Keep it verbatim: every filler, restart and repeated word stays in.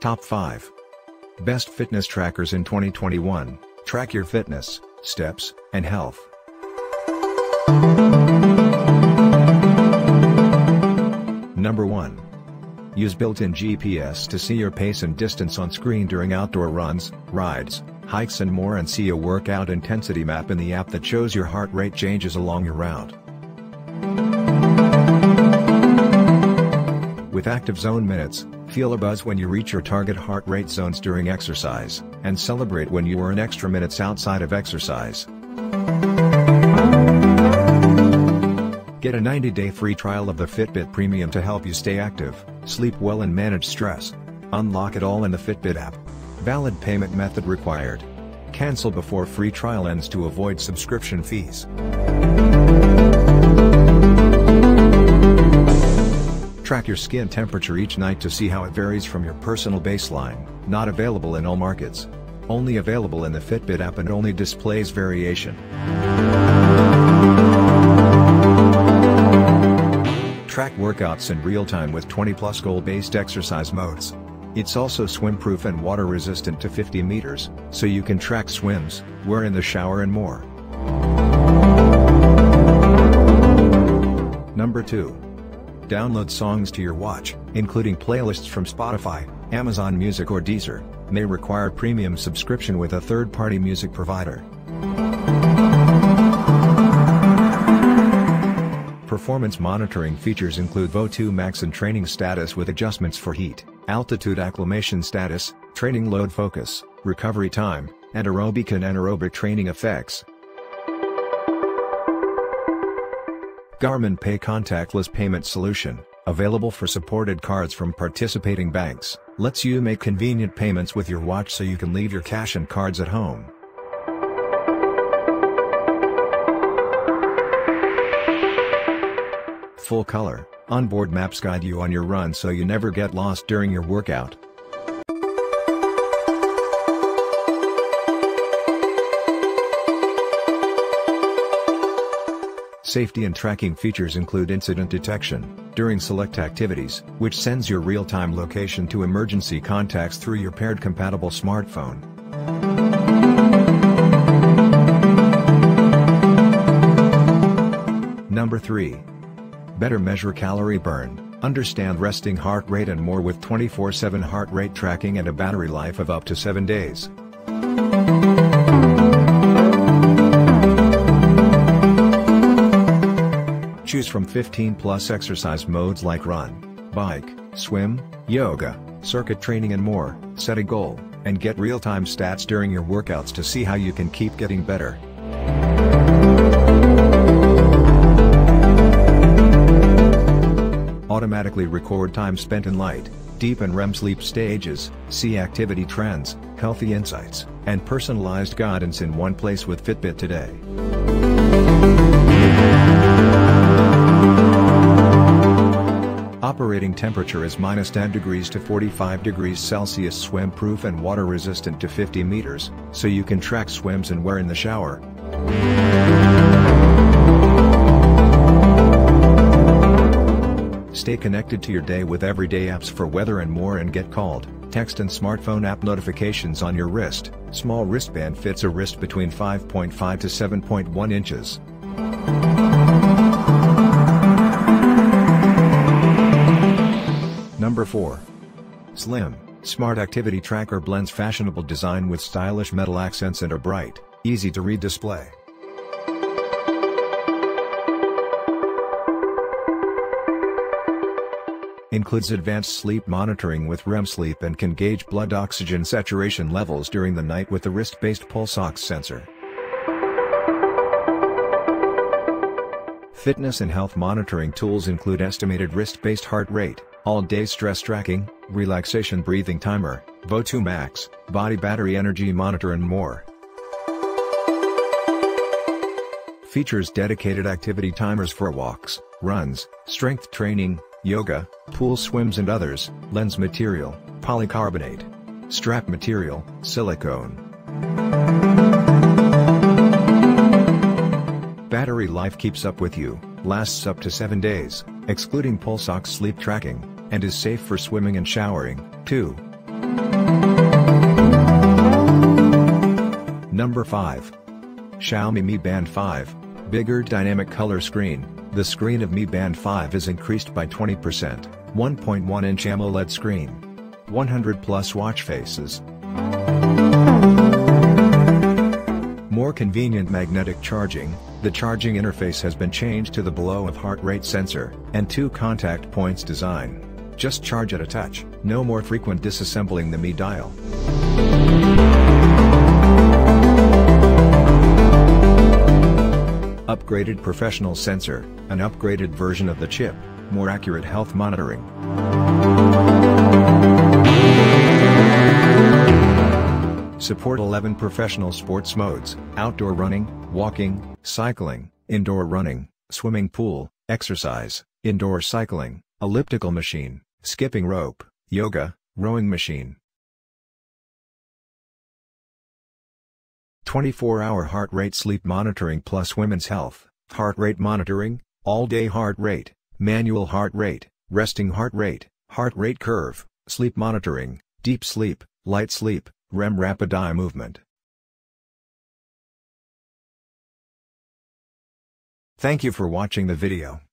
Top five. Best Fitness Trackers in twenty twenty-one, track your fitness, steps, and health. Number one. Use built-in G P S to see your pace and distance on screen during outdoor runs, rides, hikes and more, and see a workout intensity map in the app that shows your heart rate changes along your route. With active zone minutes, feel a buzz when you reach your target heart rate zones during exercise, and celebrate when you earn extra minutes outside of exercise. Get a ninety-day free trial of the Fitbit Premium to help you stay active, sleep well and manage stress. Unlock it all in the Fitbit app. Valid payment method required. Cancel before free trial ends to avoid subscription fees. Track your skin temperature each night to see how it varies from your personal baseline. Not available in all markets. Only available in the Fitbit app and only displays variation. Track workouts in real time with twenty plus goal-based exercise modes. It's also swim-proof and water-resistant to fifty meters, so you can track swims, wear in the shower and more. Number two. Download songs to your watch, including playlists from Spotify, Amazon Music or Deezer. May require premium subscription with a third-party music provider. Performance monitoring features include V O two Max and training status with adjustments for heat, altitude acclimation status, training load focus, recovery time, and aerobic and anaerobic training effects. Garmin Pay contactless payment solution, available for supported cards from participating banks, lets you make convenient payments with your watch so you can leave your cash and cards at home. Full-color, onboard maps guide you on your run so you never get lost during your workout. Safety and tracking features include incident detection during select activities, which sends your real-time location to emergency contacts through your paired compatible smartphone. Number three. Better measure calorie burn, understand resting heart rate and more with twenty-four seven heart rate tracking and a battery life of up to seven days. Choose from fifteen plus exercise modes like run, bike, swim, yoga, circuit training and more. Set a goal, and get real-time stats during your workouts to see how you can keep getting better. Automatically record time spent in light, deep and R E M sleep stages, see activity trends, healthy insights, and personalized guidance in one place with Fitbit today. Operating temperature is minus ten degrees to forty-five degrees Celsius, swim-proof and water-resistant to fifty meters, so you can track swims and wear in the shower. Stay connected to your day with everyday apps for weather and more, and get called, text and smartphone app notifications on your wrist. Small wristband fits a wrist between five point five to seven point one inches. Number four. Slim, smart activity tracker blends fashionable design with stylish metal accents and a bright, easy-to-read display. Includes advanced sleep monitoring with R E M sleep and can gauge blood oxygen saturation levels during the night with the wrist-based pulse ox sensor. Fitness and health monitoring tools include estimated wrist-based heart rate, all-day stress tracking, relaxation breathing timer, V O two Max, body battery energy monitor and more. Features dedicated activity timers for walks, runs, strength training, yoga, pool swims and others. Lens material, polycarbonate. Strap material, silicone. Battery life keeps up with you, lasts up to seven days, excluding pulse ox sleep tracking, and is safe for swimming and showering, too. Number five. Xiaomi Mi Band five, bigger dynamic color screen. The screen of Mi Band five is increased by twenty percent, one point one inch AMOLED screen. one hundred plus watch faces. More convenient magnetic charging. The charging interface has been changed to the below of heart rate sensor, and two contact points design. Just charge at a touch, no more frequent disassembling the Mi dial. Upgraded professional sensor, an upgraded version of the chip, more accurate health monitoring. Support eleven professional sports modes: outdoor running, walking, cycling, indoor running, swimming pool, exercise, indoor cycling, elliptical machine, skipping rope, yoga, rowing machine. twenty-four hour heart rate sleep monitoring plus women's health, heart rate monitoring, all-day heart rate, manual heart rate, resting heart rate, heart rate curve, sleep monitoring, deep sleep, light sleep, R E M rapid eye movement. Thank you for watching the video.